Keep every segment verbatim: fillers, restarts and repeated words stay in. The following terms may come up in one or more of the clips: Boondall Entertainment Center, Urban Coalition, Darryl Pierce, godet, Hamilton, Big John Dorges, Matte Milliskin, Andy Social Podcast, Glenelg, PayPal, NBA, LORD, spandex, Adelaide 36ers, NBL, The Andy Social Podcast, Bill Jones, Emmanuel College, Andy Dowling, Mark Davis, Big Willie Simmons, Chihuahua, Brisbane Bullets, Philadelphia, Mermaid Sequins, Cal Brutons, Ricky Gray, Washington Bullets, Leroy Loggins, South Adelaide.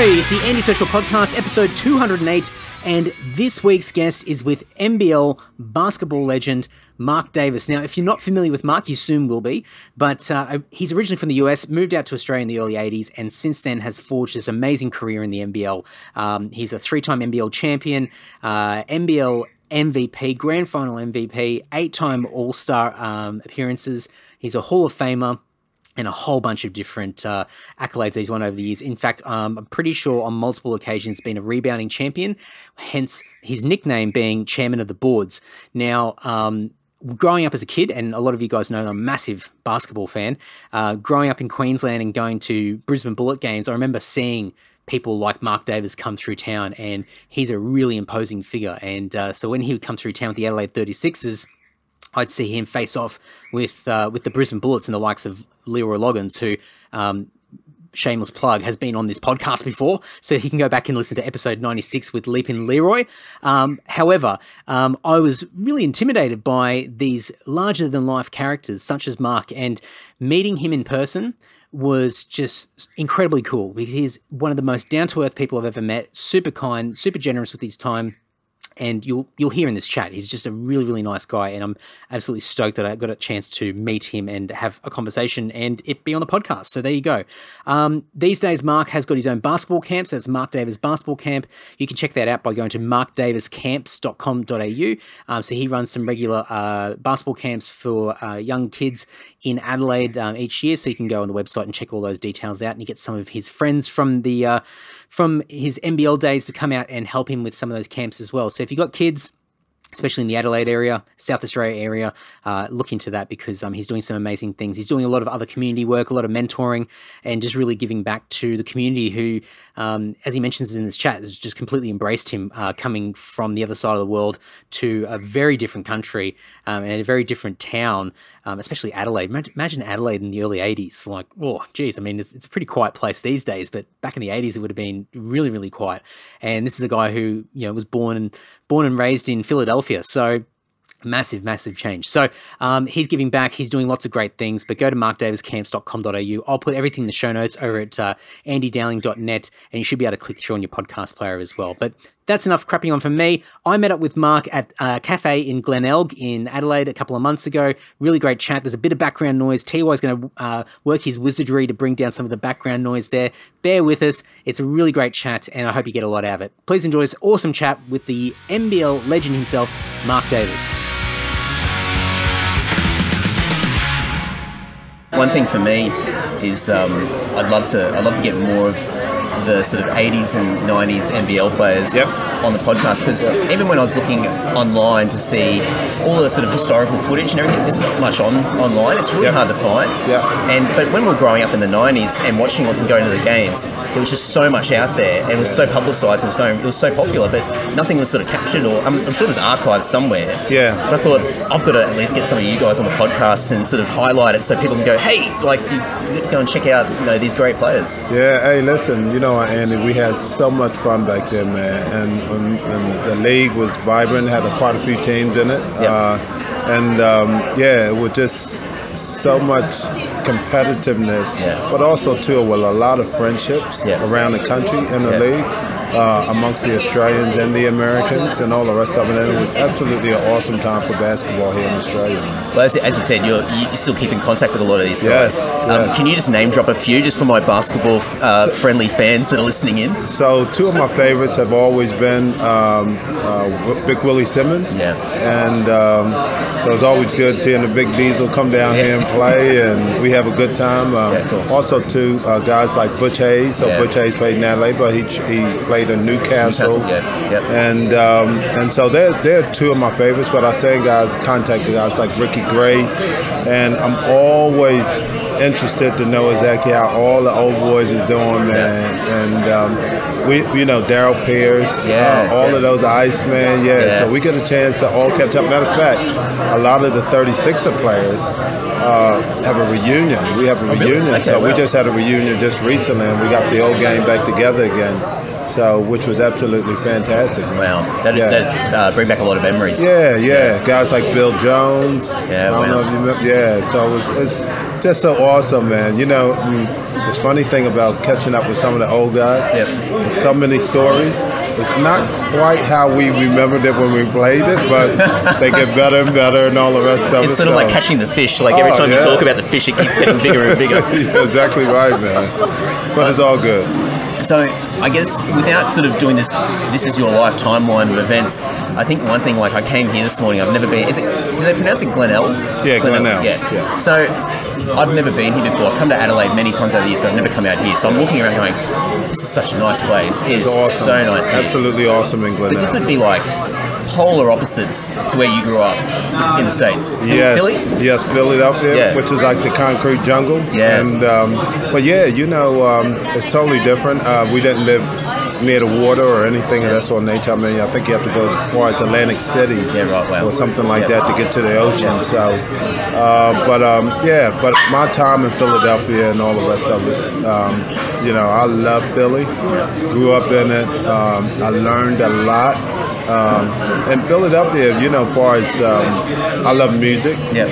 Hey, it's the Andy Social Podcast, episode two hundred eight, and this week's guest is with N B L basketball legend Mark Davis. Now, if you're not familiar with Mark, you soon will be, but uh, he's originally from the U S, moved out to Australia in the early eighties, and since then has forged this amazing career in the N B L. Um, he's a three-time N B L champion, uh, N B L M V P, grand final M V P, eight-time All-Star um, appearances. He's a Hall of Famer. And a whole bunch of different uh, accolades that he's won over the years. In fact, um, I'm pretty sure on multiple occasions been a rebounding champion, hence his nickname being Chairman of the Boards. Now, um, growing up as a kid, and a lot of you guys know I'm a massive basketball fan, uh, growing up in Queensland and going to Brisbane Bullet games, I remember seeing people like Mark Davis come through town, and he's a really imposing figure. And uh, so when he would come through town with the Adelaide thirty-sixers, I'd see him face off with uh, with the Brisbane Bullets and the likes of Leroy Loggins, who, um, shameless plug, has been on this podcast before, so he can go back and listen to episode ninety-six with Leapin' Leroy. Um, however, um, I was really intimidated by these larger-than-life characters such as Mark, and meeting him in person was just incredibly cool because he's one of the most down-to-earth people I've ever met, super kind, super generous with his time. And you'll you'll hear in this chat, he's just a really, really nice guy. And I'm absolutely stoked that I got a chance to meet him and have a conversation and it be on the podcast. So there you go. Um, these days, Mark has got his own basketball camp. So that's Mark Davis Basketball Camp. You can check that out by going to mark davis camps dot com dot a u. Um, so he runs some regular uh, basketball camps for uh, young kids in Adelaide um, each year. So you can go on the website and check all those details out. And you get some of his friends from the uh, from his N B L days to come out and help him with some of those camps as well. So if you've got kids, especially in the Adelaide area, South Australia area, uh, look into that because um, he's doing some amazing things. He's doing a lot of other community work, a lot of mentoring, and just really giving back to the community who, um, as he mentions in this chat, has just completely embraced him uh, coming from the other side of the world to a very different country um, and a very different town, um, especially Adelaide. Imagine Adelaide in the early eighties. Like, oh, geez, I mean, it's, it's a pretty quiet place these days, but back in the eighties, it would have been really, really quiet. And this is a guy who, you know, was born, born and raised in Philadelphia. So massive, massive change. So um, he's giving back. He's doing lots of great things, but go to mark davis camps dot com dot a u. I'll put everything in the show notes over at uh, andy dowling dot net, and you should be able to click through on your podcast player as well. But that's enough crapping on for me. I met up with Mark at a cafe in Glenelg in Adelaide a couple of months ago. Really great chat. There's a bit of background noise. T Y's going to uh, work his wizardry to bring down some of the background noise there. Bear with us. It's a really great chat, and I hope you get a lot out of it. Please enjoy this awesome chat with the N B L legend himself, Mark Davis. One thing for me is um, I'd love to I'd love to get more of the sort of eighties and nineties N B L players yep. on the podcast, because even when I was looking online to see all the sort of historical footage and everything, there's not much on online. It's really yep. hard to find. Yep. And but when we were growing up in the nineties and watching what's and going to the games, there was just so much out there, and it was so publicised. It was going, it was so popular, but nothing was sort of captured. Or I'm, I'm sure there's archives somewhere. Yeah. But I thought I've got to at least get some of you guys on the podcast and sort of highlight it so people can go, hey, like go and check out you know these great players. Yeah. Hey, listen, you know. And we had so much fun back then, man. And, and, and the league was vibrant, had a quite a few teams in it. Yep. Uh, and um, yeah, it was just so much competitiveness, yeah. but also too, with a lot of friendships yeah. around the country and the yeah. league. Uh, amongst the Australians and the Americans and all the rest of it, and it was absolutely an awesome time for basketball here in Australia. Well, as, as you said, you're, you still keep in contact with a lot of these guys. Yes, um, yes. Can you just name drop a few, just for my basketball uh, friendly fans that are listening in? So, two of my favorites have always been um, uh, Big Willie Simmons. Yeah. And um, so it's always good seeing the Big Diesel come down yeah. here and play, and we have a good time. Um, yeah, cool. Also, two uh, guys like Butch Hayes. So yeah. Butch Hayes played in Adelaide, but he he played. In Newcastle, Newcastle yeah. yep. and um, and so they're they're two of my favorites. But I say guys, contact the guys like Ricky Gray, and I'm always interested to know exactly how all the old boys is doing, man. Yeah. And um, we, you know, Darryl Pierce, yeah, uh, all yeah. of those Iceman, yeah. yeah. So we get a chance to all catch up. Matter of fact, a lot of the thirty-sixer players uh, have a reunion. We have a oh, reunion, really? Okay, so wow. we just had a reunion just recently, and we got the old gang back together again. so which was absolutely fantastic. Wow, that yeah. that's, uh, bring back a lot of memories. Yeah, yeah, yeah. Guys like Bill Jones. Yeah, I don't wow. know if you remember. Yeah, so it was, it's just so awesome, man. You know, the funny thing about catching up with some of the old guys, yep. so many stories. It's not quite how we remembered it when we played it, but they get better and better and all the rest of it. It's sort of like catching the fish. Like every oh, time yeah. you talk about the fish, it keeps getting bigger and bigger. You're exactly right, man. But it's all good. So I guess without sort of doing this, this is your life timeline of events, I think one thing, like I came here this morning, I've never been, is it, do they pronounce it Glenelg? Yeah, Glenelg. Yeah. yeah. So I've never been here before. I've come to Adelaide many times over the years, but I've never come out here. So I'm walking around going, this is such a nice place. It's, it's awesome. So nice here. Absolutely awesome in Glenelg. But this would be like polar opposites to where you grew up in the States. So yes, Philly? Yes, Philadelphia, yeah. which is like the concrete jungle. Yeah. And, um, but yeah, you know, um, it's totally different. Uh, we didn't live near the water or anything of that sort of nature. I mean, I think you have to go as far as Atlantic City yeah, right, wow. or something like yeah. that to get to the ocean. Yeah. So, uh, but um, yeah, but my time in Philadelphia and all the rest of it, um, you know, I love Philly. Yeah. Grew up in it. Um, I learned a lot. Um, and Philadelphia, you know, as far as um, I love music. Yeah.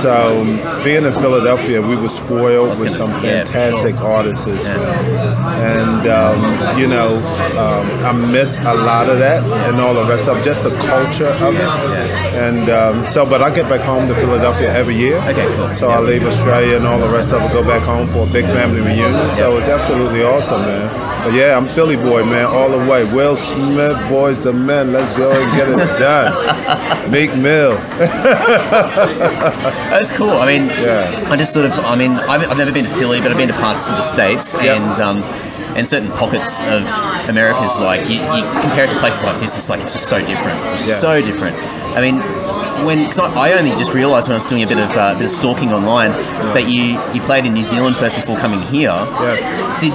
So being in Philadelphia, we were spoiled with some say, fantastic yeah, sure. artists as yeah. well. And, um, you know, um, I miss a lot of that and all the rest of it, just the culture of it. Yeah. And um, so, but I get back home to Philadelphia every year. Okay, cool. So yeah. I leave Australia and all the rest of it, go back home for a big family reunion. Yeah. So it's absolutely awesome, man. But yeah, I'm Philly boy, man, all the way. Will Smith, boys, the men, let's go and get it done. Meek Mill. That's cool. I mean, yeah. I just sort of, I mean, I've, I've never been to Philly, but I've been to parts of the States yep. and um, and certain pockets of America is like, you, you compare it to places like this, it's like, it's just so different. It's yeah. so different. I mean, when, cause I, I only just realised when I was doing a bit of uh, a bit of stalking online yeah. that you, you played in New Zealand first before coming here. Yes. Did,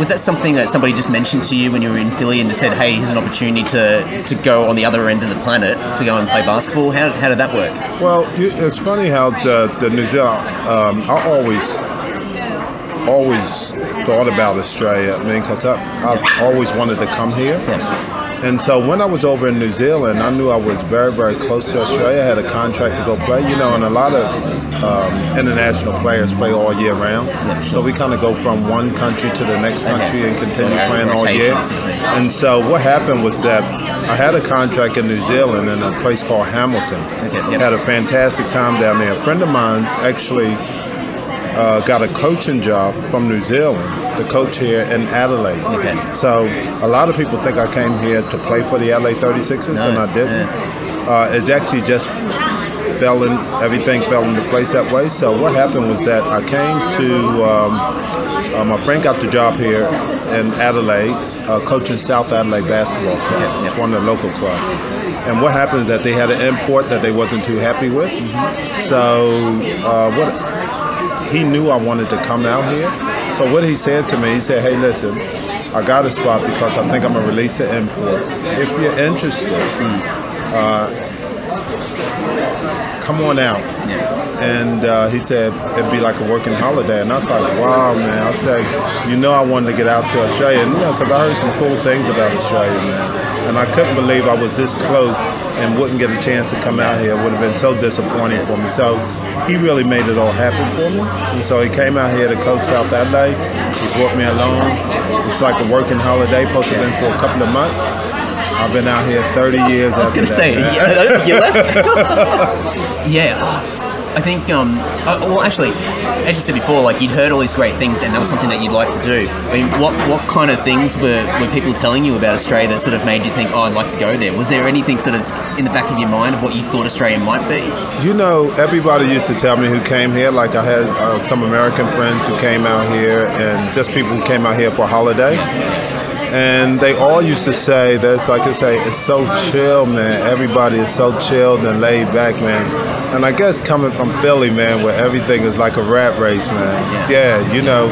was that something that somebody just mentioned to you when you were in Philly and they said, hey, here's an opportunity to, to go on the other end of the planet to go and play basketball? How, how did that work? Well, you, it's funny how the, the New Zealand, um, I always, always thought about Australia. I mean, because I've always wanted to come here. Yeah. And so when I was over in New Zealand, I knew I was very, very close to Australia. I had a contract to go play, you know, and a lot of um, international players play all year round. So we kind of go from one country to the next country and continue playing all year. And so what happened was that I had a contract in New Zealand in a place called Hamilton. I had a fantastic time down there. A friend of mine's actually uh, got a coaching job from New Zealand. The coach here in Adelaide. Okay. So a lot of people think I came here to play for the Adelaide thirty-sixers, no, and I didn't. Yeah. Uh, it actually just fell in, everything fell into place that way. So what happened was that I came to, um, uh, my friend got the job here in Adelaide, uh, coaching South Adelaide basketball club. Yeah, yeah. It's one of the local clubs. And what happened is that they had an import that they wasn't too happy with. Mm-hmm. So uh, what he knew I wanted to come out here. So what he said to me, he said, hey, listen, I got a spot because I think I'm going to release the import. If you're interested, uh, come on out. And uh, he said, it'd be like a working holiday. And I was like, wow, man. I said, you know I wanted to get out to Australia. And, you know, because I heard some cool things about Australia, man. And I couldn't believe I was this close and wouldn't get a chance to come out here. It would have been so disappointing for me. So he really made it all happen for me. And so he came out here to coach South Adelaide. He brought me along. It's like a working holiday, supposed to have been for a couple of months. I've been out here thirty years. I was going to say, I don't think you left. Yeah. I think, um, well, actually, as you said before, like you'd heard all these great things and that was something that you'd like to do. I mean, what, what kind of things were, were people telling you about Australia that sort of made you think, oh, I'd like to go there? Was there anything sort of in the back of your mind of what you thought Australia might be? You know, everybody used to tell me who came here. Like I had uh, some American friends who came out here and just people who came out here for a holiday. And they all used to say, that's like I say, it's so chill, man. Everybody is so chilled and laid back, man. And I guess coming from Philly, man, where everything is like a rat race, man. Yeah, yeah, you know,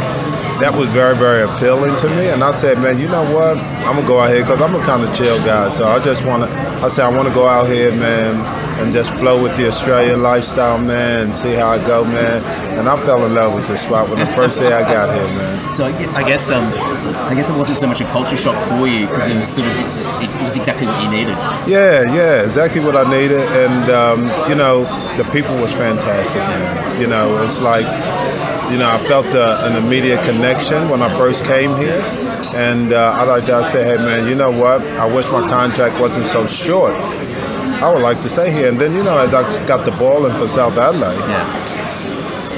that was very, very appealing to me. And I said, man, you know what? I'm going to go out here because I'm a kind of chill guy. So I just want to, I said, I want to go out here, man, and just flow with the Australian lifestyle, man, and see how I go, man. And I fell in love with this spot when the first day I got here, man. So I guess um, I guess it wasn't so much a culture shock for you because it was sort of just, it, it was exactly what you needed. Yeah, yeah, exactly what I needed, and um, you know, the people was fantastic, man. You know, it's like, you know, I felt uh, an immediate connection when I first came here, and uh, I like I said, hey man, you know what? I wish my contract wasn't so short. I would like to stay here. And then, you know, as I got the ball in for South Adelaide, yeah.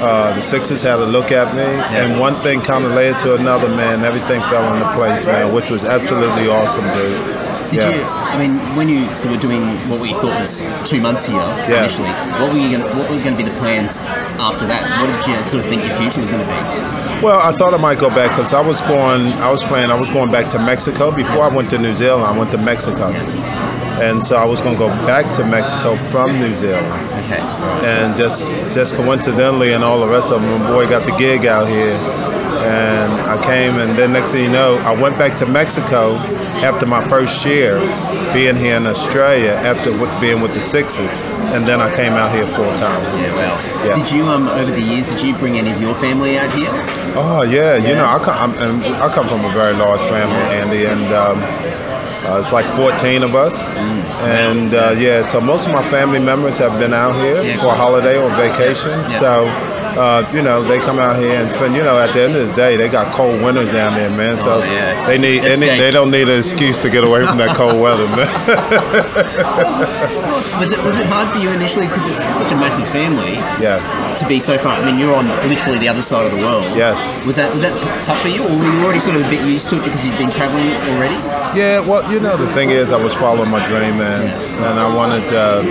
uh, the Sixers had a look at me, yeah. and one thing kind of led to another, man. Everything fell into place, man, which was absolutely awesome, dude. Did yeah. you, I mean, when you so were doing what we thought was two months here yeah. initially, what were you gonna, what were going to be the plans after that? What did you sort of think your future was going to be? Well, I thought I might go back because I was going, I was planning, I was going back to Mexico. Before I went to New Zealand, I went to Mexico. Yeah. And so I was going to go back to Mexico from New Zealand. Okay. And just just coincidentally and all the rest of them, my boy got the gig out here. And I came, and then next thing you know, I went back to Mexico after my first year being here in Australia, after being with the Sixers. And then I came out here full time. Yeah, well. Yeah. Did you, um, over the years, did you bring any of your family out here? Oh, yeah. yeah. You know, I come, I'm, I come from a very large family, Andy, and... Um, Uh, it's like fourteen of us, mm. and uh, yeah, so most of my family members have been out here yeah. for a holiday or vacation, yeah. so, uh, you know, they come out here and spend, you know, at the end of the day, they got cold winters down there, man, so oh, yeah. they need, they, need, they don't need an excuse to get away from that cold weather, man. was, it, was it hard for you initially, because it's such a massive family, yeah. to be so far, I mean, you're on literally the other side of the world. Yes. Was that, was that t- tough for you, or were you already sort of a bit used to it because you've been traveling already? Yeah, well, you know, the thing is, I was following my dream, man, and I wanted, uh,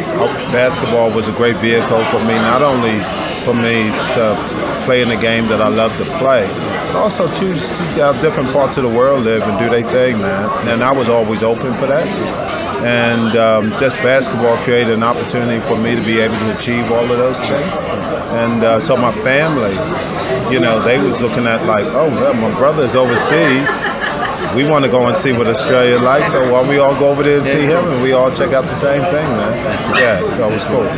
basketball was a great vehicle for me, not only for me to play in the game that I love to play, but also to, to different parts of the world live and do their thing, man, and I was always open for that, and um, just basketball created an opportunity for me to be able to achieve all of those things, and uh, so my family, you know, they was looking at like, oh, well, my brother's overseas. We want to go and see what Australia likes, so while we all go over there and see him, and we all check out the same thing, man. Yeah, so it was cool.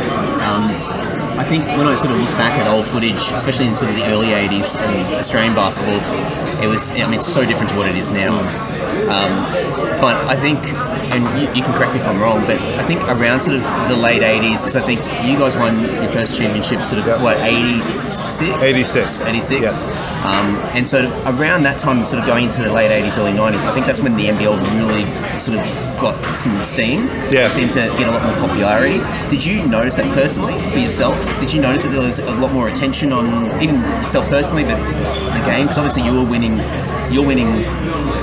Um, I think when I sort of look back at old footage, especially in sort of the early eighties and Australian basketball, it was, I mean, it's so different to what it is now. Um, but I think, and you, you can correct me if I'm wrong, but I think around sort of the late eighties, because I think you guys won your first championship sort of, yep. what, eighty-six? eighty-six. eighty-six. Yes. Um, and so around that time, sort of going into the late eighties, early nineties, I think that's when the N B L really sort of got some steam. Yeah. It seemed to get a lot more popularity. Did you notice that personally for yourself? Did you notice that there was a lot more attention on, even yourself personally, but the game? Because obviously you were winning, you're winning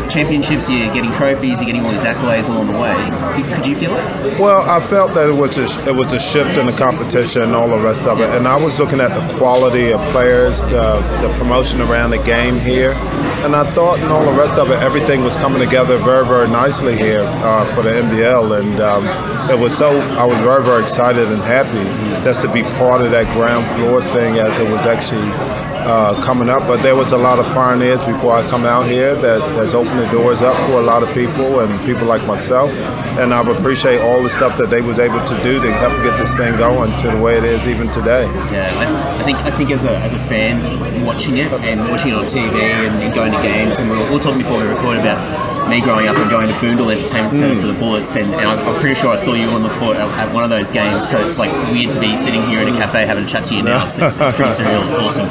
championships, you're getting trophies, you're getting all these accolades along the way. Did, could you feel it? Well, I felt that it was, a, it was a shift in the competition and all the rest of it. And I was looking at the quality of players, the, the promotion around the game here. And I thought and all the rest of it, everything was coming together very, very nicely here uh, for the N B L. And um, it was so, I was very, very excited and happy just to be part of that ground floor thing as it was actually Uh, coming up, but there was a lot of pioneers before I come out here that has opened the doors up for a lot of people and people like myself, and I appreciate all the stuff that they was able to do to help get this thing going to the way it is even today. Yeah, I think I think as a as a fan watching it and watching it on T V and, and going to games, and we were all talking before we recorded about me growing up and going to Boondall Entertainment Center mm. for the Bullets, and, and I'm, I'm pretty sure I saw you on the court at, at one of those games, so it's like weird to be sitting here in a cafe having a chat to you now. It's, it's pretty surreal, it's awesome.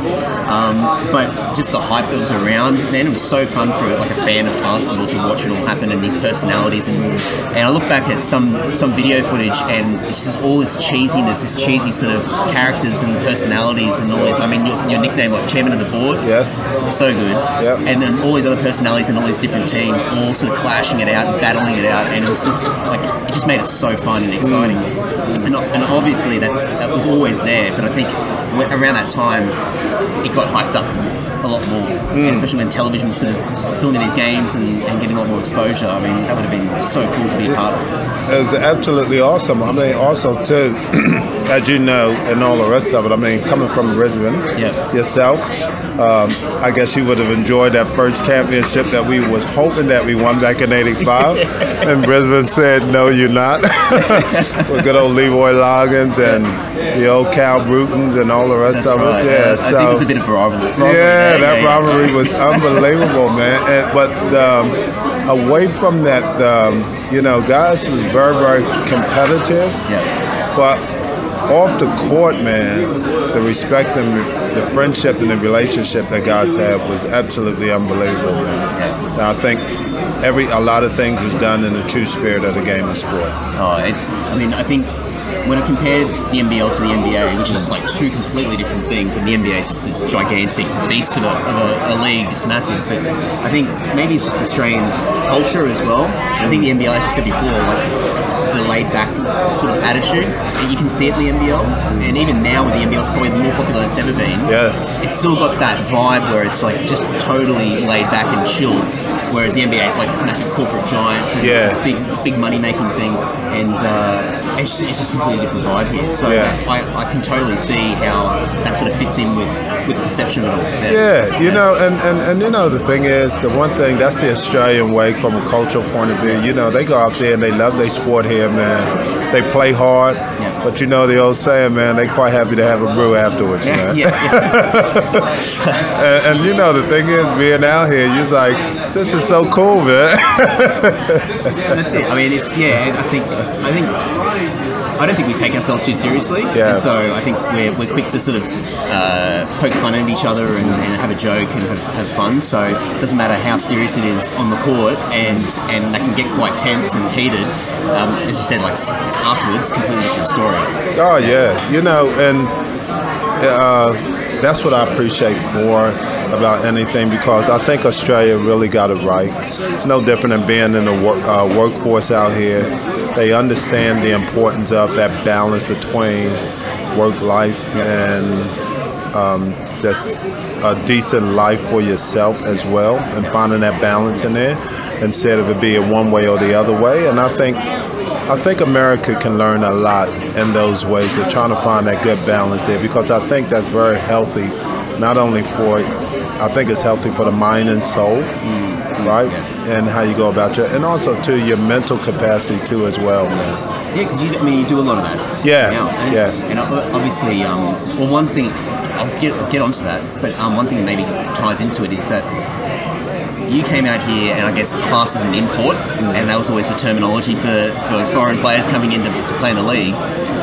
Um, but just the hype that was around then, it was so fun for like a fan of basketball to watch it all happen and these personalities, and and I look back at some, some video footage and it's just all this cheesiness, this cheesy sort of characters and personalities and all this. I mean, your, your nickname, like Chairman of the Boards, yes, so good, yep. and then all these other personalities and all these different teams, all sort of clashing it out and battling it out, and it was just like it just made it so fun and exciting, and, and obviously that's that was always there, but I think around that time it got hyped up a lot more, mm. and especially when television was sort of filming these games and, and getting a lot more exposure. I mean, that would have been so cool to be a part of. is absolutely awesome. I mean, also too, as you know, and all the rest of it, I mean, coming from Brisbane, yep. yourself, um, I guess you would have enjoyed that first championship that we was hoping that we won back in eighty-five, and Brisbane said, no, you're not. With good old Leroy Loggins and the old Cal Brutons and all the rest That's of right, it. Yeah, yeah. So, I think it's a bit of a rivalry. rivalry yeah, there, that yeah, rivalry yeah. was unbelievable, man. And, but um, away from that, um, you know, guys was very, very competitive. Yeah. But off the court, man, the respect and the friendship and the relationship that guys have was absolutely unbelievable, man. Yeah. And I think every a lot of things was done in the true spirit of the game of sport. Oh, it, I mean, I think when I compare the N B L to the N B A, which is like two completely different things, and the N B A is just this gigantic beast of a, of a, a league, it's massive, but I think maybe it's just Australian culture as well. I think the N B L, as I said before, like the laid back sort of attitude that you can see at the N B L, and even now with the N B L, it's probably more popular than it's ever been. Yes. It's still got that vibe where it's like just totally laid back and chilled. Whereas the N B A is like this massive corporate giant, and yeah. it's this big, big money-making thing, and uh, it's, just, it's just a completely different vibe here. So yeah. that, I, I can totally see how that sort of fits in with, with the perception of it. Yeah, you know, and, and, and you know, the thing is, the one thing, that's the Australian way from a cultural point of view. You know, they go out there and they love their sport here, man. They play hard, yeah. but you know the old saying, man, they quite happy to have a brew afterwards, yeah, man. Yeah, yeah. and, and you know, the thing is, being out here, you're like, this is It's so cool, man. That's it. I mean, it's yeah. I think I think I don't think we take ourselves too seriously. Yeah. And so I think we're we're quick to sort of uh, poke fun at each other and, and have a joke and have, have fun. So it doesn't matter how serious it is on the court, and and that can get quite tense and heated. Um, as you said, like afterwards, completely different story. Oh yeah, yeah. You know, and uh, that's what I appreciate more about anything, because I think Australia really got it right. It's no different than being in the work, uh, workforce out here. They understand the importance of that balance between work life and um, just a decent life for yourself as well, and finding that balance in there instead of it being one way or the other way. And I think I think America can learn a lot in those ways of trying to find that good balance there, because I think that's very healthy, not only for I think it's healthy for the mind and soul, mm-hmm. right? Yeah. And how you go about your, and also to your mental capacity too as well, man. Yeah, because you, I mean, you do a lot of that. Yeah, now. And, yeah. And obviously, um, well, one thing I'll get get onto that, but um, one thing that maybe ties into it is that you came out here, and I guess class is an import, mm-hmm. and that was always the terminology for, for foreign players coming in to, to play in the league.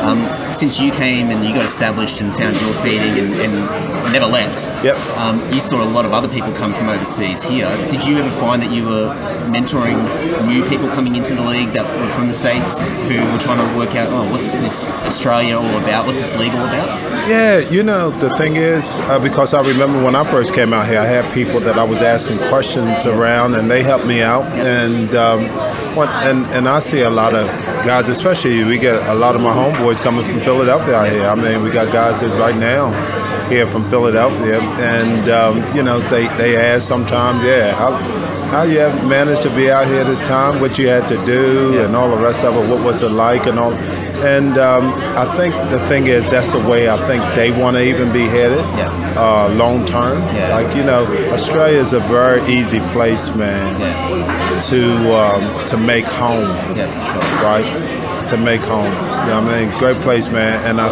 Um, since you came and you got established and found your feeding and, and never left, yep. um, you saw a lot of other people come from overseas here. Did you ever find that you were mentoring new people coming into the league that were from the States who were trying to work out, oh, what's this Australia all about? What's this league all about? Yeah, you know, the thing is, uh, because I remember when I first came out here, I had people that I was asking questions around, and they helped me out. Yep. And, um, what, and, and I see a lot of guys, especially we get a lot of my homeboys coming from Philadelphia out here. I mean, we got guys that's right now here from Philadelphia, and um, you know, they, they ask sometimes, yeah, how, how you have managed to be out here this time, what you had to do, yeah. and all the rest of it, what was it like, and all. And um, I think the thing is, that's the way I think they want to even be headed, yeah. uh, long term. Yeah. Like, you know, Australia is a very easy place, man, yeah. to um, to make home, yeah, sure. right? To make home. You know what I mean? Great place, man. And I.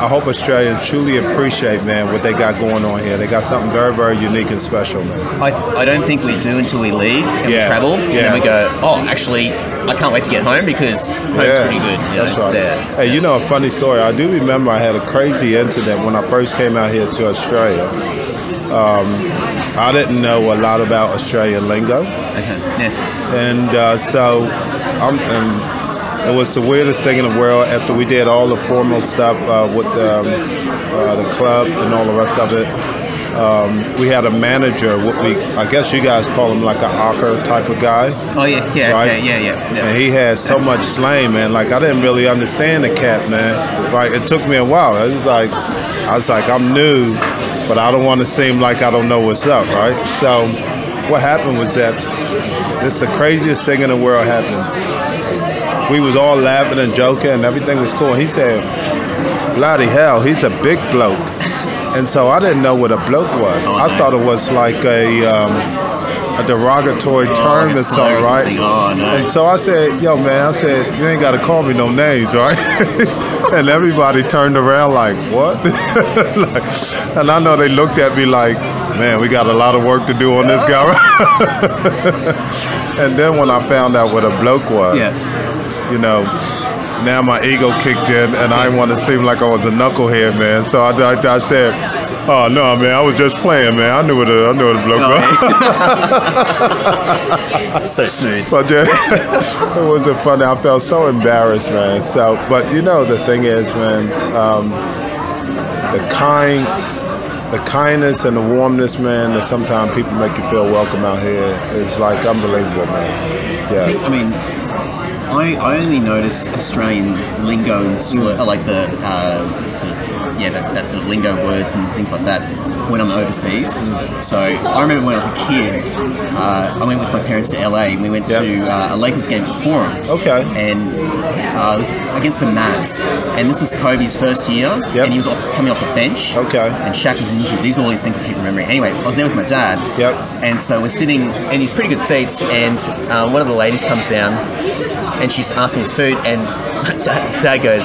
I hope Australians truly appreciate, man, what they got going on here. They got something very, very unique and special, man. I, I don't think we do until we leave and yeah. we travel. Yeah. And then we go, oh, actually, I can't wait to get home, because home's yeah. pretty good. You know, that's right. Yeah. Hey, you know, a funny story. I do remember I had a crazy incident when I first came out here to Australia. Um, I didn't know a lot about Australian lingo. Okay, yeah. And uh, so I'm... Um, it was the weirdest thing in the world. After we did all the formal stuff uh, with um, uh, the club and all the rest of it, um, we had a manager, what we, I guess you guys call him like an hawker type of guy. Oh, yeah, yeah, right? yeah, yeah, yeah, yeah. And he had so much slang, man. Like, I didn't really understand the cat, man. Like, it took me a while. I was like, I was like, I'm new, but I don't want to seem like I don't know what's up, right? So what happened was that this is the craziest thing in the world happened. we was all laughing and joking and everything was cool. He said, bloody hell, he's a big bloke. And so I didn't know what a bloke was. Oh, I no. thought it was like a um, a derogatory oh, term or something, right? Oh, no. And so I said, yo, man, I said, you ain't got to call me no names, right? And everybody turned around like, what? Like, and I know they looked at me like, man, we got a lot of work to do on this guy. And then when I found out what a bloke was, yeah. you know, now my ego kicked in, and I didn't want to seem like I was a knucklehead, man. So I, I, I said, oh, no, man, I was just playing, man. I knew what a, I knew what a bloke no. was. So smooth. But yeah, it was a funny. I felt so embarrassed, man. So, but, you know, the thing is, man, um, the kind, the kindness and the warmness, man, that sometimes people make you feel welcome out here is, like, unbelievable, man. Yeah. I, think, I mean... I, I only notice Australian lingo and slur, like the uh, sort of, yeah, that, that sort of lingo words and things like that when I'm overseas. So I remember when I was a kid, uh, I went with my parents to L A and we went yep. to uh, a Lakers game at the Forum. Okay. And uh, it was against the Mavs. And this was Kobe's first year, yep. and he was off, coming off the bench. Okay. And Shaq was injured. These are all these things I keep remembering. Anyway, I was there with my dad. Yep. And so we're sitting in these pretty good seats, and uh, one of the ladies comes down. And she's asking his food, and dad, dad goes,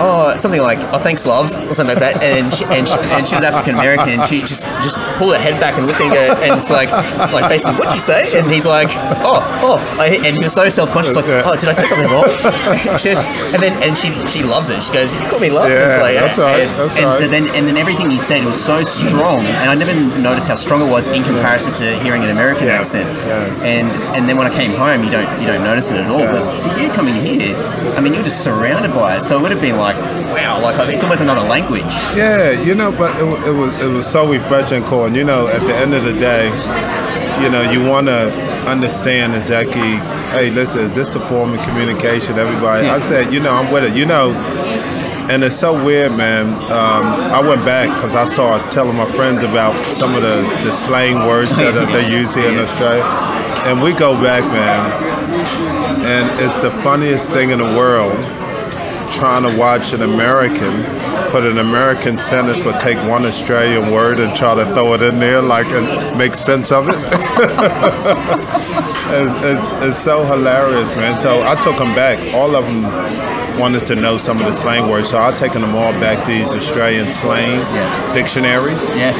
oh, something like, oh, thanks, love, or something like that. And she, and she, and she was African-American, and she just, just pulled her head back and looked at her, and it's like, like, basically, what'd you say? And he's like, oh, oh. And he was so self-conscious, like, oh, did I say something wrong? And, she goes, and then and she she loved it. She goes, you call me love? Yeah, and it's like, that's right, and, that's and, right. So then, and then everything he said was so strong, and I never noticed how strong it was in comparison to hearing an American yeah, accent. Yeah. And and then when I came home, you don't, you don't notice it at all. Yeah. But for you coming here, I mean, you're just surrounded by it. So it would have been like, wow, like it's almost another language. Yeah, you know, but it, it was it was so refreshing, Cole. And you know, at the end of the day, you know, you want to understand exactly. Hey, listen, this is the form of communication, everybody. Yeah. I said, you know, I'm with it. You know, and it's so weird, man. Um, I went back because I started telling my friends about some of the, the slang words that, that they use here yeah. in Australia, and we go back, man. And it's the funniest thing in the world trying to watch an American put an American sentence but take one Australian word and try to throw it in there like and make sense of it. it's, it's, it's so hilarious, man. So I took them back. All of them wanted to know some of the slang words, so I've taken them all back, these Australian slang yeah. dictionaries. Yeah.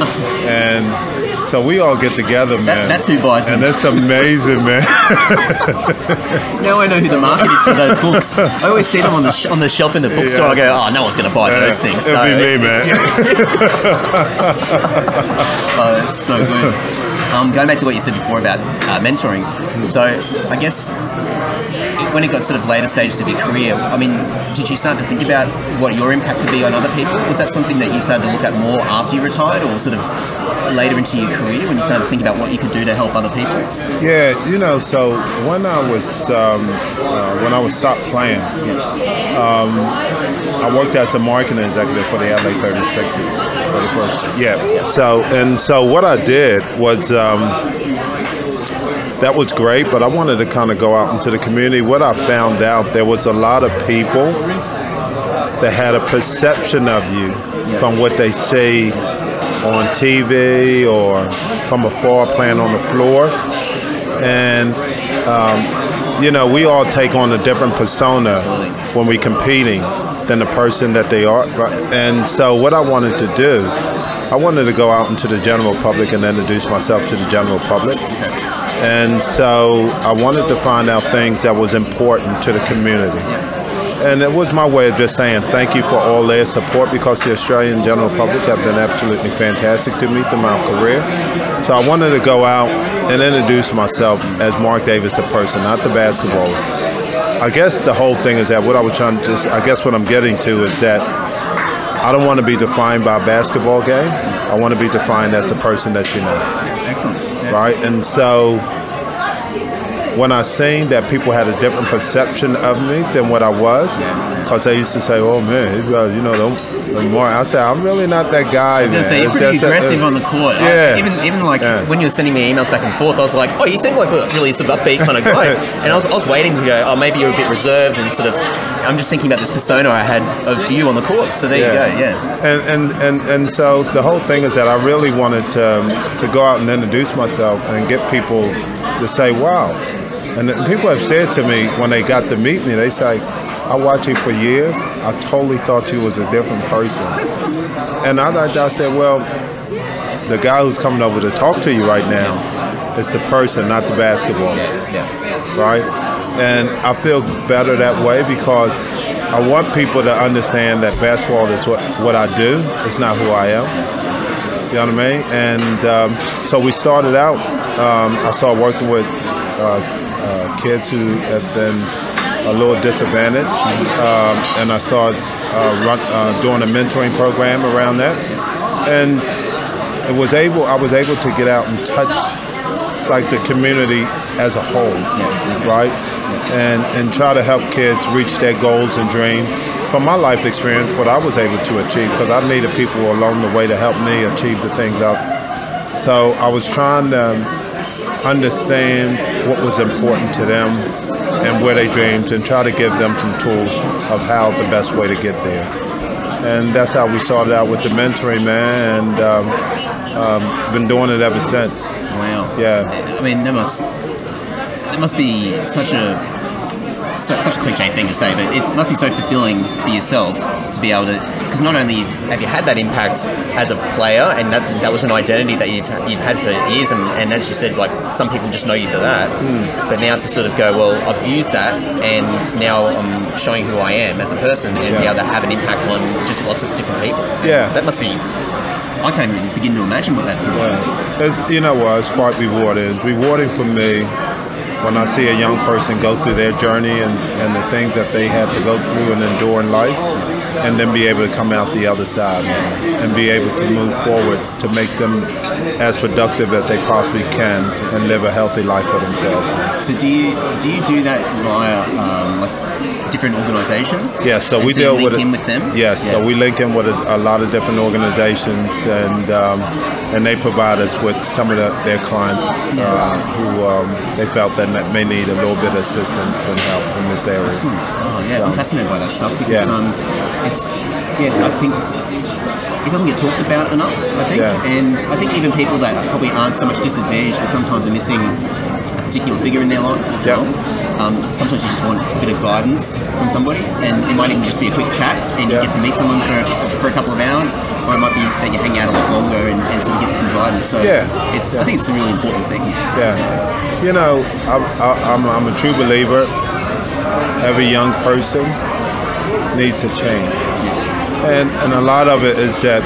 And so we all get together, man. That, that's who buys them. And that's amazing, man. Now I know who the market is for those books. I always see them on the sh on the shelf in the bookstore. Yeah. I go, oh, no one's going to buy yeah. those things. It'll so be it, me, man. Oh, that's so good. Um, going back to what you said before about uh, mentoring. So I guess when it got sort of later stages of your career, I mean, did you start to think about what your impact could be on other people? Was that something that you started to look at more after you retired, or sort of later into your career when you started to think about what you could do to help other people? Yeah, you know, so when I was um, uh, when I was stopped playing, um, I worked as a marketing executive for the Adelaide thirty-sixers for the first yeah. So and so what I did was. Um, That was great, but I wanted to kind of go out into the community. What I found out, there was a lot of people that had a perception of you yeah. from what they see on T V or from afar playing on the floor. And, um, you know, we all take on a different persona when we're competing than the person that they are. And so what I wanted to do, I wanted to go out into the general public and introduce myself to the general public. And so I wanted to find out things that was important to the community. And it was my way of just saying thank you for all their support, because the Australian general public have been absolutely fantastic to me through my career. So I wanted to go out and introduce myself as Mark Davis, the person, not the basketball. I guess the whole thing is that what I was trying to just, I guess what I'm getting to is that I don't want to be defined by a basketball game. I want to be defined as the person that you know. Excellent. Right? And so when I seen that people had a different perception of me than what I was, because they used to say, oh man, you know, the more I said, I'm really not that guy. I was going to say, you're pretty aggressive on the court. Yeah. I, even even like yeah. when you were sending me emails back and forth, I was like, oh, you seem like a really sort of upbeat kind of guy. And I was, I was waiting to go, oh, maybe you're a bit reserved and sort of, I'm just thinking about this persona I had of you on the court. So there yeah. you go, yeah. And, and, and, and so the whole thing is that I really wanted to, um, to go out and introduce myself and get people to say, wow. And people have said to me when they got to meet me, they say, I watched you for years. I totally thought you was a different person. And I, I said, well, the guy who's coming over to talk to you right now is the person, not the basketball. Yeah, yeah. Right? And I feel better that way, because I want people to understand that basketball is what, what I do. It's not who I am. You know what I mean? And um, so we started out. Um, I started working with uh, uh, kids who have been a little disadvantaged, um, and I started uh, run, uh, doing a mentoring program around that, and it was able. I was able to get out and touch like the community as a whole, right, and and try to help kids reach their goals and dreams. From my life experience, what I was able to achieve, because I needed people along the way to help me achieve the things up. So I was trying to understand what was important to them and where they dreamed, and try to give them some tools of how the best way to get there. And that's how we started out with the mentoring, man, and um, um, been doing it ever since. Wow. Yeah. I mean, that must, that must be such a so, such a cliche thing to say, but it must be so fulfilling for yourself to be able to, because not only have you had that impact as a player, and that that was an identity that you've you've had for years, and, and as you said, like some people just know you for that, mm. but now to sort of go, well, I've used that, and now I'm showing who I am as a person, and yeah. be able to have an impact on just lots of different people. Yeah, that must be. I can't even begin to imagine what that's like. It's, you know what? It's quite rewarding. It's rewarding for me. When I see a young person go through their journey and, and the things that they had to go through and endure in life, and then be able to come out the other side and be able to move forward to make them as productive as they possibly can and live a healthy life for themselves. So do you do, you do that via um, like different organizations? Yes, yeah, so and we so deal link with, in with them? Yes, yeah, so we link in with a, a lot of different organizations, and um, and they provide us with some of the, their clients uh, who um, they felt that may need a little bit of assistance and help in this area. Excellent. Oh yeah, so I'm fascinated by that stuff, because yeah. um, It's, yeah, it's, I think it doesn't get talked about enough, I think, yeah. and I think even people that probably aren't so much disadvantaged, but sometimes are missing a particular figure in their life as yeah. well. Um, sometimes you just want a bit of guidance from somebody, and it might even just be a quick chat, and yeah. you get to meet someone for a, for a couple of hours, or it might be that you hang out a lot longer and, and sort of get some guidance. So yeah. It's, yeah. I think it's a really important thing. Yeah, yeah. You know, I, I, I'm, I'm a true believer. Every young person needs to change, and and a lot of it is that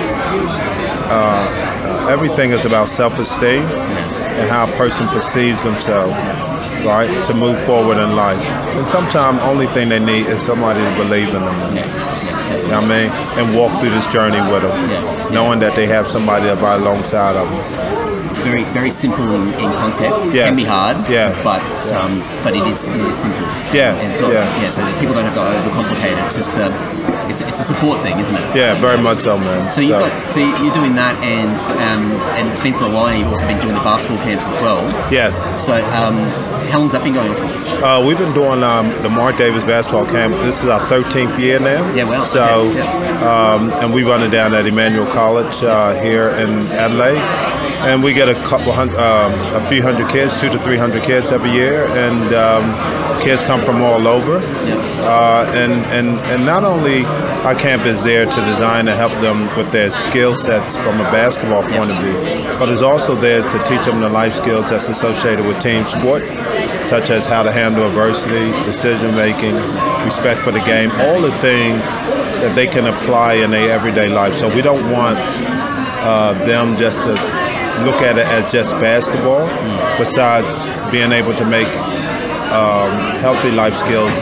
uh, uh, everything is about self-esteem and how a person perceives themselves, right, to move forward in life. And sometimes only thing they need is somebody to believe in them, you know what I mean, and walk through this journey with them, knowing that they have somebody that right alongside of them. It's very, very simple in, in concept. Yes. It can be hard, yeah. but um, but it is, it is simple. Yeah, and so, yeah. yeah. So people don't have to overcomplicate it. It's just a, it's it's a support thing, isn't it? Yeah, very much so, man. So you so. got, so you're doing that, and um, and it's been for a while, and you've also been doing the basketball camps as well. Yes. So um, how long's that been going on for? Uh, we've been doing um, the Mark Davis basketball camp. This is our thirteenth year now. Yeah, well. So, okay. yeah. Um, and we run it down at Emmanuel College uh, here in Adelaide. And we get a couple hundred, um, a few hundred kids, two to three hundred kids every year, and um, kids come from all over. Yeah. Uh, and and and not only our camp is there to design and help them with their skill sets from a basketball point yeah. of view, but it's also there to teach them the life skills that's associated with team sport, such as how to handle adversity, decision making, respect for the game, all the things that they can apply in their everyday life. So we don't want uh, them just to look at it as just basketball, mm. besides being able to make um, healthy life skills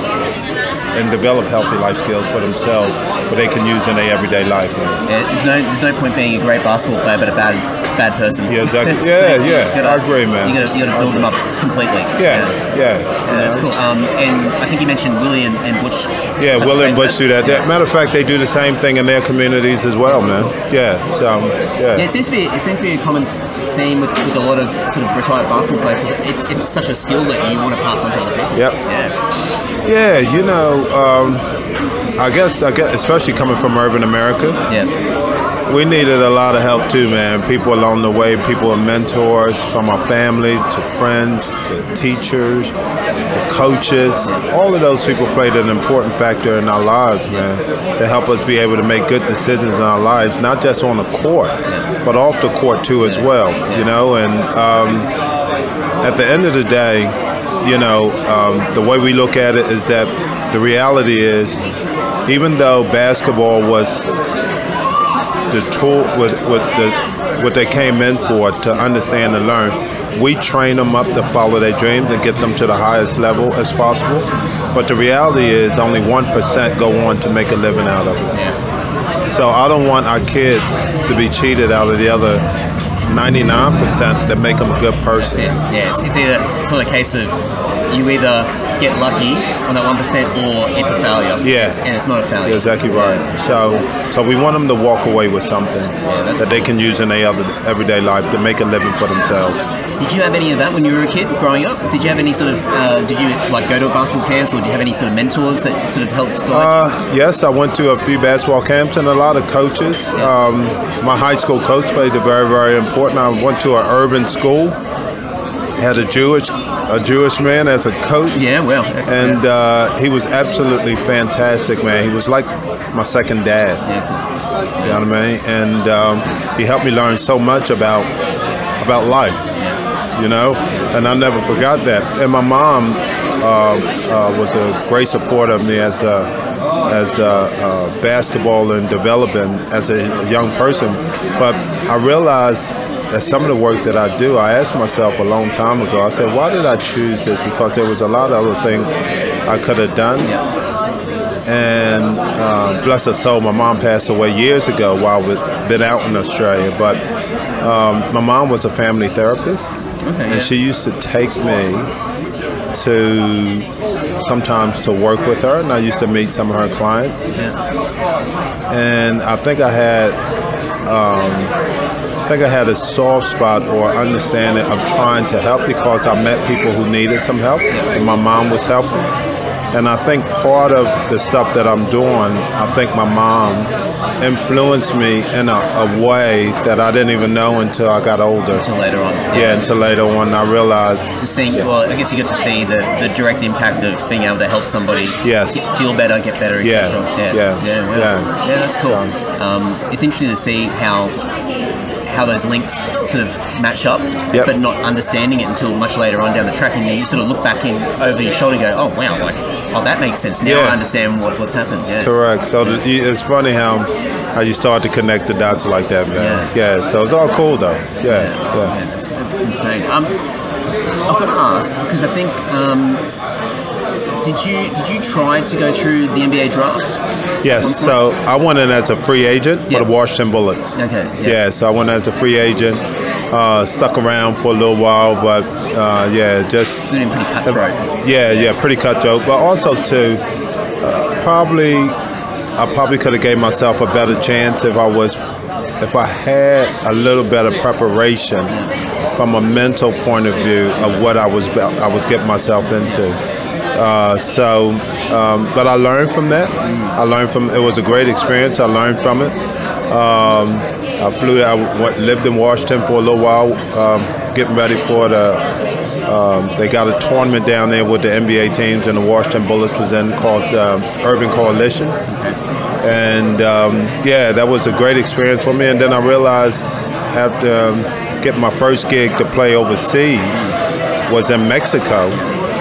and develop healthy life skills for themselves that they can use in their everyday life. Right? Yeah, there's no there's no point being a great basketball player but a bad bad person. Yeah, exactly. Yeah, so yeah. You gotta, I agree, man. You got to you got to build them up completely. Yeah, you know? yeah. yeah. That's cool. Um, and I think you mentioned Willie and, and Butch. Yeah, Willie and Butch do that. Yeah. Matter of fact, they do the same thing in their communities as well, man. Yeah. So yeah. yeah it seems to be it seems to be a common theme with, with a lot of sort of retired basketball players because it's it's such a skill that you want to pass on to other people. Yep. Yeah. Yeah. You know, um, I guess I guess especially coming from urban America. Yeah. We needed a lot of help too, man. People along the way, people are mentors from our family to friends to teachers to coaches. All of those people played an important factor in our lives, man, to help us be able to make good decisions in our lives, not just on the court, but off the court too as well, you know. And um, at the end of the day, you know, um, the way we look at it is that the reality is, even though basketball was the tool with what the what they came in for to understand and learn, we train them up to follow their dreams and get them to the highest level as possible. But the reality is only one percent go on to make a living out of it. So I don't want our kids to be cheated out of the other ninety-nine percent that make them a good person. It. Yeah, it's either it's not a case of you either get lucky on that one percent, or it's a failure. Yeah, and it's not a failure. You're exactly right. So, so we want them to walk away with something yeah, that cool. they can use in their other, everyday life to make a living for themselves. Did you have any of that when you were a kid growing up? Did you have any sort of? Uh, did you like go to basketball camps, or did you have any sort of mentors that sort of helped? Uh, yes, I went to a few basketball camps and a lot of coaches. Yeah. Um, my high school coach played a very, very important. I went to an urban school. Had a Jewish, a Jewish man as a coach. Yeah, well. And uh, he was absolutely fantastic, man. He was like my second dad. Yeah. You know what I mean? And um, he helped me learn so much about about life. Yeah. You know, and I never forgot that. And my mom uh, uh, was a great supporter of me as a as a, a basketball and developing as a young person. But I realized that some of the work that I do, I asked myself a long time ago, I said, why did I choose this? Because there was a lot of other things I could have done. And uh, bless her soul, my mom passed away years ago while we'd been out in Australia. But um, my mom was a family therapist, okay, and yeah. she used to take me to sometimes to work with her, and I used to meet some of her clients. Yeah. And I think I had... Um, I think I had a soft spot or understanding of trying to help because I met people who needed some help and my mom was helping. And I think part of the stuff that I'm doing, I think my mom influenced me in a, a way that I didn't even know until I got older. Until later on. Yeah, yeah until later on I realized. Seeing, yeah. Well, I guess you get to see the, the direct impact of being able to help somebody yes. get, feel better, get better, et cetera. Yeah. Yeah. Yeah. Yeah, well, yeah. yeah, that's cool. Um, it's interesting to see how how those links sort of match up, yep. but not understanding it until much later on down the track, and you sort of look back in over your shoulder and go, oh wow, like, oh that makes sense, now yeah. I understand what, what's happened. Yeah. Correct, so the, it's funny how how you start to connect the dots like that, man. Yeah, yeah so it's all cool though. Yeah, yeah. yeah. yeah that's insane. Um, I've got to ask, because I think, um, Did you did you try to go through the N B A draft? Yes, so I went in as a free agent for yep. the Washington Bullets. Okay. Yep. Yeah, so I went in as a free agent, uh, stuck around for a little while, but uh, yeah, just pretty cutthroat. Yeah, yeah, pretty cutthroat. But also too, uh, probably I probably could have gave myself a better chance if I was if I had a little better preparation from a mental point of view of what I was I was getting myself into. Uh, so, um, but I learned from that. I learned from it was a great experience. I learned from it. Um, I flew. I w lived in Washington for a little while, um, getting ready for the. Um, they got a tournament down there with the N B A teams, and the Washington Bullets was in called um, Urban Coalition. And um, yeah, that was a great experience for me. And then I realized after um, getting my first gig to play overseas was in Mexico,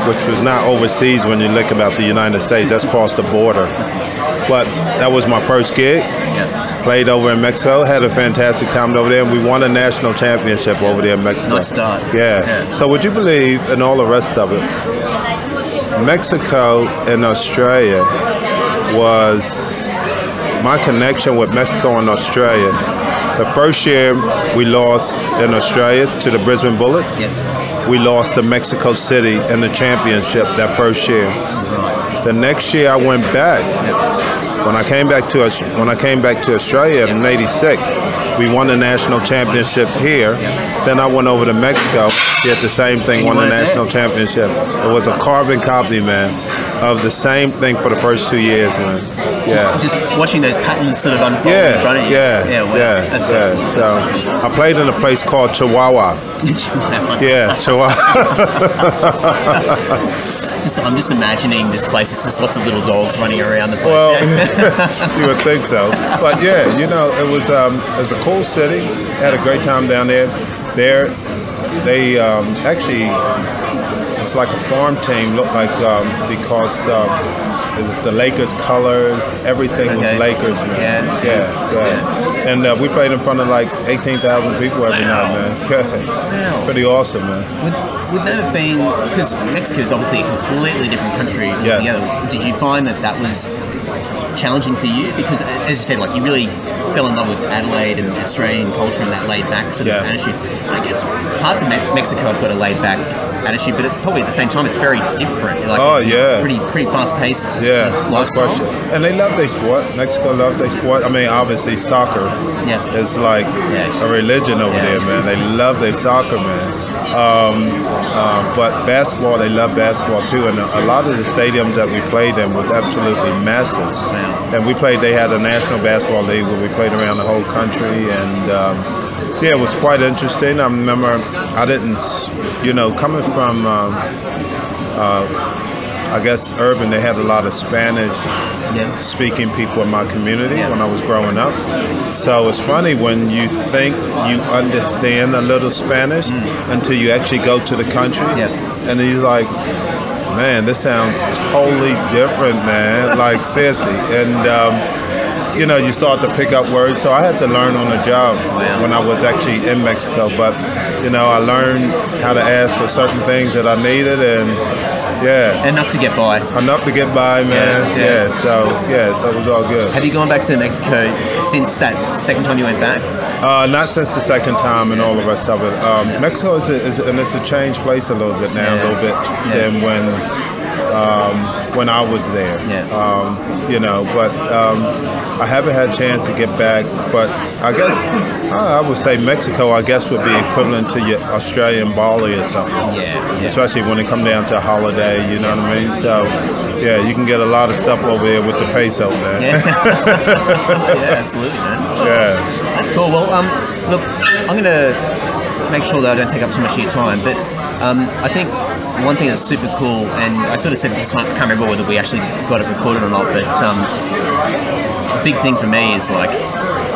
which was not overseas when you look about the United States. That's across the border. But that was my first gig. Yeah. Played over in Mexico. Had a fantastic time over there. And we won a national championship over there in Mexico. Nice start. Yeah. yeah. So would you believe in all the rest of it, Mexico and Australia was my connection with Mexico and Australia. The first year we lost in Australia to the Brisbane Bullets. Yes. We lost to Mexico City in the championship that first year. Right. The next year I went back. Yep. When I came back to when I came back to Australia yep. in eighty-six, we won the national championship here. Yep. Then I went over to Mexico, did the same thing, won the national that? championship. It was a carbon copy, man, of the same thing for the first two years, man. Yeah. Just, just watching those patterns sort of unfold yeah, in front of you. Yeah, yeah, wow. yeah. That's yeah. Awesome. So I played in a place called Chihuahua. yeah, Chihuahua. just, I'm just imagining this place. It's just lots of little dogs running around the place. Well, you would think so. But yeah, you know, it was um, it was a cool city. Had a great time down there. There, they um, actually, it's like a farm team. Looked like um, because. Um, It was the Lakers colors, everything okay. was Lakers, man. Yeah, yeah, yeah. yeah. And uh, we played in front of like eighteen thousand people every wow. night, man. wow. Pretty awesome, man. Would, would that have been, because Mexico is obviously a completely different country from yes. the other, did you find that that was challenging for you? Because as you said, like you really fell in love with Adelaide and Australian culture and that laid back sort yeah. of attitude. I guess parts of Me- Mexico have got a laid back attitude, but it, probably at the same time it's very different. Like oh yeah, pretty pretty fast paced. Yeah, sort of lifestyle. No question. And they love their sport. Mexico love their sport. I mean, obviously soccer. Yeah, it's like yeah. a religion over yeah. there, man. They love their soccer, man. Um, uh, but basketball, they love basketball too. And a lot of the stadiums that we played in was absolutely massive. Wow. And we played. They had a national basketball league where we played around the whole country and. Um, Yeah, it was quite interesting. I remember I didn't, you know, coming from, um, uh, I guess, urban, they had a lot of Spanish-speaking yeah. people in my community yeah. when I was growing up. So it's funny when you think you understand a little Spanish mm. until you actually go to the country. Yeah. And he's like, man, this sounds totally different, man, like seriously. And, um, you know, you start to pick up words. So I had to learn on the job when I was actually in Mexico. But, you know, I learned how to ask for certain things that I needed and, yeah. Enough to get by. Enough to get by, man. Yeah, yeah. yeah, so, yeah, so it was all good. Have you gone back to Mexico since that second time you went back? Uh, not since the second time and all the rest of it. Um, yeah. Mexico, is, a, is a, and it's a changed place a little bit now, yeah. a little bit yeah. than when... Um, when I was there, yeah. um, you know, but um, I haven't had a chance to get back, but I guess, I, I would say Mexico, I guess, would be equivalent to your Australian Bali or something, yeah, yeah. especially when it comes down to a holiday, you know what I mean, so, yeah, you can get a lot of stuff over there with the peso, man. Yeah, yeah absolutely, man. Yeah. That's cool. Well, um, look, I'm going to make sure that I don't take up too much of your time, but um, I think... One thing that's super cool, and I sort of said this time, I can't remember whether we actually got it recorded or not, but um, a big thing for me is like,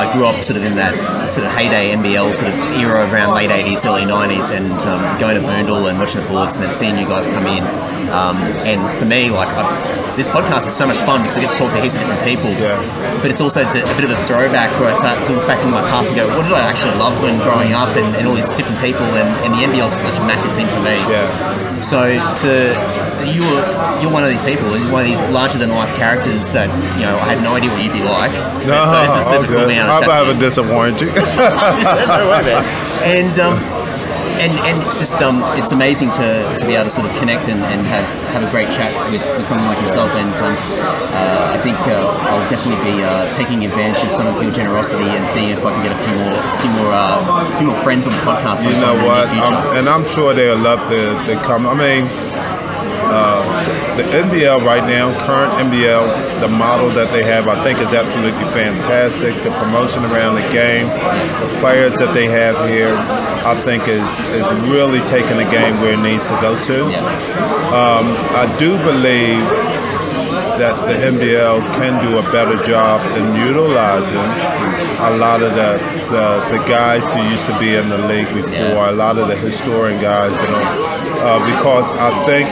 I grew up sort of in that sort of heyday N B L sort of era around late eighties, early nineties, and um, going to Boondall and watching the Bullets and then seeing you guys come in. Um, and for me, like, I've, this podcast is so much fun because I get to talk to heaps of different people, yeah. but it's also to, a bit of a throwback where I start to look back in my past and go, what did I actually love when growing up and, and all these different people, and, and the N B L is such a massive thing for me. Yeah. So to you were you're one of these people, one of these larger than life characters that you know I had no idea what you'd be like. No, so it's a super cool man. I'm having this a warranty. No way, man. And um, and and it's just um, it's amazing to, to be able to sort of connect and, and have, have a great chat with, with someone like yourself. And um, uh, I think uh, I'll definitely be uh, taking advantage of some of your generosity and seeing if I can get a few more a few more. Uh, A few more friends on the podcast. You know what? I'm, and I'm sure they'll love the, the come. I mean, uh, the N B L right now, current N B L, the model that they have, I think is absolutely fantastic. The promotion around the game, the players that they have here, I think is, is really taking the game where it needs to go to. Yeah. Um, I do believe that the N B L can do a better job in utilizing a lot of the, the, the guys who used to be in the league before, a lot of the historian guys, you know, uh, because I think,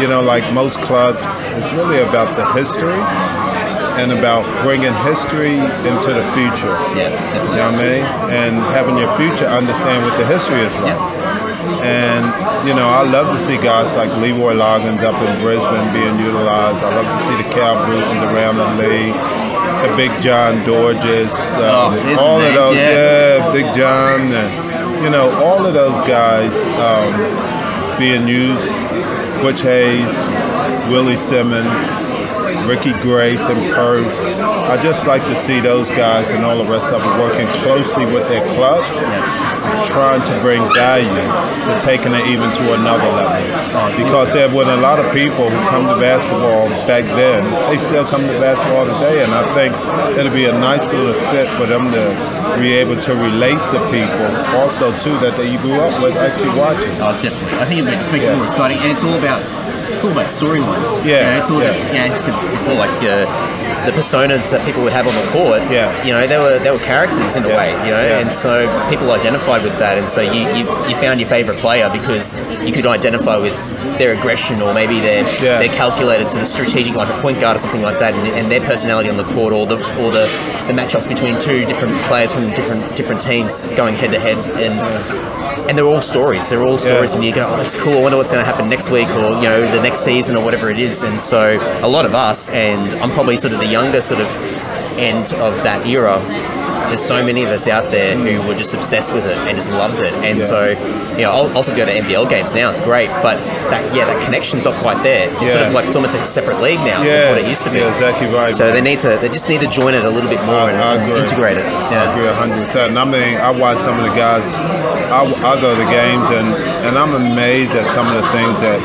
you know, like most clubs, it's really about the history and about bringing history into the future. Yeah, you know what I mean? And having your future understand what the history is like. Yeah. And, you know, I love to see guys like Leroy Loggins up in Brisbane being utilized. I love to see the Cal Brutons around the league, the Big John Dorges, um, oh, all of names, those, yeah. yeah, Big John, and, you know, all of those guys um, being used. Butch Hayes, Willie Simmons, Ricky Gray, and Curve. I just like to see those guys and all the rest of them working closely with their club, trying to bring value to taking it even to another level. Because there were a lot of people who come to basketball back then, they still come to basketball today, and I think it'll be a nice little fit for them to be able to relate to people also too that they grew up with actually watching. Oh, definitely. I think it just makes yeah. it more exciting, and it's all about it's all about storylines. Yeah, you know, it's all yeah. about, you know, as you said before, like uh, the personas that people would have on the court. Yeah, you know, they were they were characters in a yeah. way, you know, yeah. and so people identified with that, and so you, you you found your favorite player because you could identify with their aggression, or maybe their yeah. their calculated sort of strategic, like a point guard or something like that, and, and their personality on the court, or the or the, the matchups between two different players from different different teams going head to head, and. Uh, And they're all stories. They're all stories, yeah. and you go, "Oh, that's cool. I wonder what's going to happen next week, or you know, the next season, or whatever it is." And so, a lot of us, and I'm probably sort of the younger sort of end of that era. There's so many of us out there who were just obsessed with it and just loved it. And yeah. so, you know, I'll also go to N B L games now. It's great, but that yeah, that connection's not quite there. It's yeah. sort of like it's almost like a separate league now. Yeah, to what it used to be. Yeah, exactly right. So man. they need to, they just need to join it a little bit more I, and, I and integrate it. Yeah. I agree one hundred percent. And I mean, I watch some of the guys. I, I go to games and, and I'm amazed at some of the things that,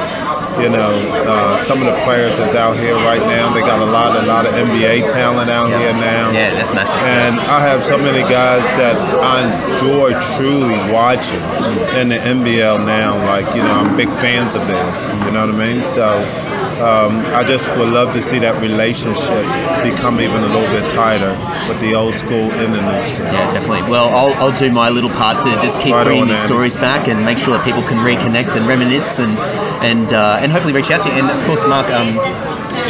you know, uh, some of the players that's out here right now. They got a lot, a lot of N B A talent out yeah. here now. Yeah, that's massive. And I have so many guys that I enjoy truly watching in the N B L now. Like, you know, I'm big fans of theirs. You know what I mean? So. Um, I just would love to see that relationship become even a little bit tighter with the old school and the new school. Yeah, definitely. Well, I'll, I'll do my little part to just keep right bringing on, these Andy. stories back and make sure that people can reconnect and reminisce and and uh, and hopefully reach out to you. And, of course, Mark, um,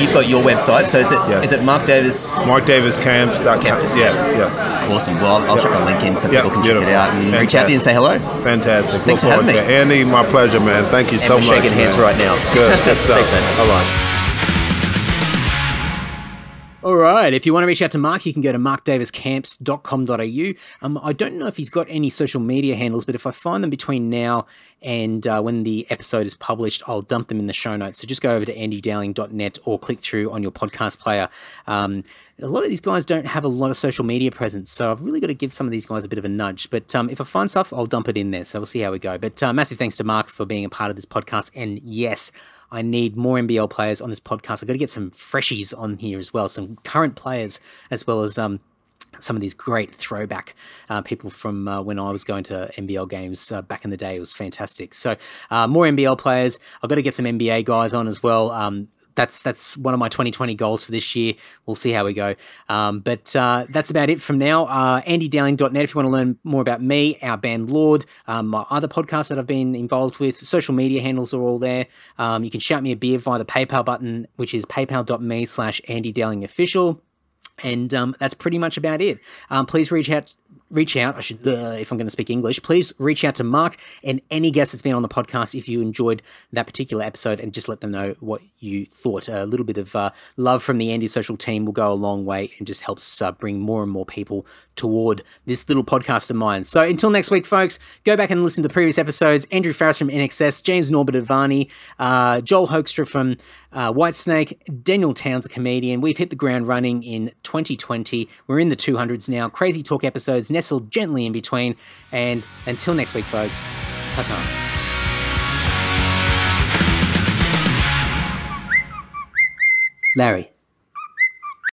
you've got your website. So is it yes. is it Mark Davis? Mark Davis Camps dot com. Yes, yes. Awesome. Well, I'll, I'll yep. check a link in so yep. people can Beautiful. check it out and Fantastic. reach out to you and say hello. Fantastic. Thanks Look for having me. Andy, my pleasure, man. Thank you and so we're much. We're shaking man. hands right now. Good. Good stuff. Thanks, man. Hello. All right, if you want to reach out to Mark, you can go to mark davis camps dot com dot a u. Um, I don't know if he's got any social media handles, but if I find them between now and uh, when the episode is published, I'll dump them in the show notes. So just go over to andy dowling dot net or click through on your podcast player. Um, a lot of these guys don't have a lot of social media presence, so I've really got to give some of these guys a bit of a nudge. But um, if I find stuff, I'll dump it in there, so we'll see how we go. But uh, massive thanks to Mark for being a part of this podcast, and yes, I need more N B L players on this podcast. I've got to get some freshies on here as well, some current players, as well as um, some of these great throwback uh, people from uh, when I was going to N B L games uh, back in the day. It was fantastic. So uh, more N B L players. I've got to get some N B A guys on as well. Um, That's that's one of my twenty twenty goals for this year. We'll see how we go. Um, but uh, that's about it from now. Uh, andy dowling dot net if you want to learn more about me, our band Lord, um, my other podcasts that I've been involved with. Social media handles are all there. Um, you can shout me a beer via the PayPal button, which is paypal dot me slash andy dowling official. And um, that's pretty much about it. Um, please reach out. Reach out. I should, uh, if I'm going to speak English, please reach out to Mark and any guest that's been on the podcast if you enjoyed that particular episode, and just let them know what you thought. A little bit of uh, love from the Andy Social team will go a long way and just helps uh, bring more and more people toward this little podcast of mine. So until next week, folks, go back and listen to the previous episodes. Andrew Farris from N X S, James Norbert Advani, uh, Joel Hoekstra from uh, Whitesnake, Daniel Towns, a comedian. We've hit the ground running in twenty twenty. We're in the two hundreds now. Crazy Talk episodes nestled gently in between. And until next week, folks, ta-ta. Larry.